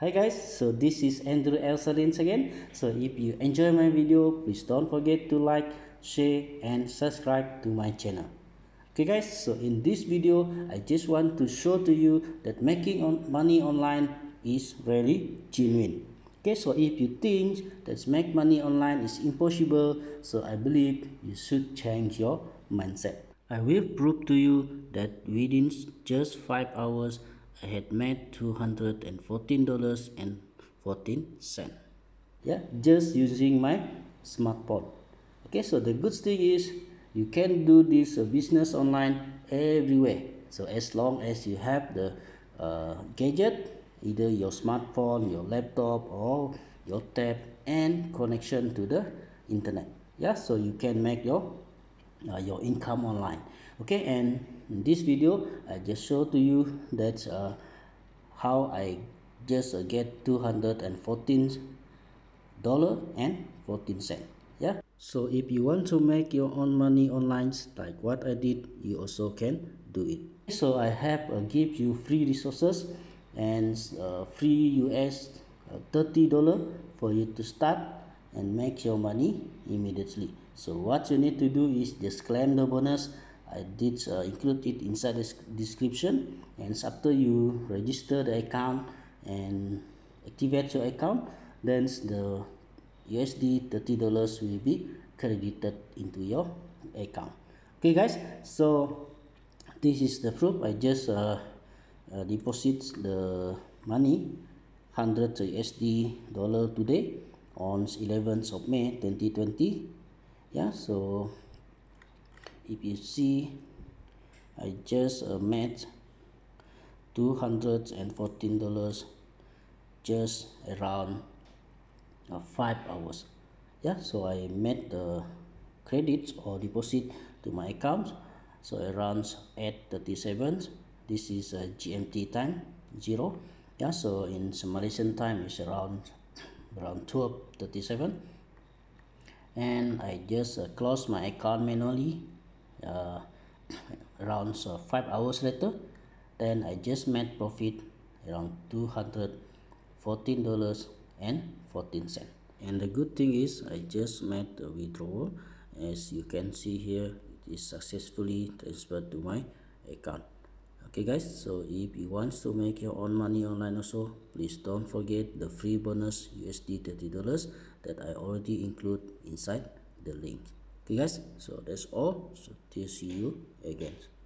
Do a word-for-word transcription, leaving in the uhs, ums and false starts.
Hi guys, so this is Andrew L. Salin again. So if you enjoy my video, please don't forget to like, share and subscribe to my channel. Okay guys, so in this video I just want to show to you that making on money online is really genuine. Okay, so if you think that make money online is impossible, so I believe you should change your mindset. I will prove to you that within just five hours I had made two hundred fourteen dollars and fourteen cents. Yeah, just using my smartphone. Okay, so the good thing is you can do this uh, business online everywhere. So as long as you have the uh, gadget, either your smartphone, your laptop or your tab and connection to the internet. Yeah, so you can make your uh, your income online. Okay, and in this video I just show to you that uh, how I just uh, get two hundred fourteen dollars and fourteen cents. Yeah, so if you want to make your own money online like what I did, you also can do it. So I have uh, give you free resources and uh, free U S thirty dollars for you to start and make your money immediately. So what you need to do is just claim the bonus. I did uh, include it inside the description, and after you register the account and activate your account, then the U S D thirty dollars will be credited into your account. Okay guys, so this is the proof. I just uh, uh, deposit the money one hundred U S D dollar today on eleventh of May twenty twenty. Yeah, so if you see, I just uh, made two hundred fourteen dollars just around uh, five hours. Yeah, so I made the credits or deposit to my account, so around eight thirty-seven. This is uh, G M T time zero. Yeah, so in Malaysian time is around around twelve thirty-seven, and I just uh, close my account manually Uh, around uh, five hours later. Then I just made profit around two hundred fourteen dollars and fourteen cents. And the good thing is I just made a withdrawal. As you can see here, it is successfully transferred to my account. Okay guys, so if you want to make your own money online also, please don't forget the free bonus U S D thirty dollars that I already include inside the link. Okay guys, so that's all. So till see you again.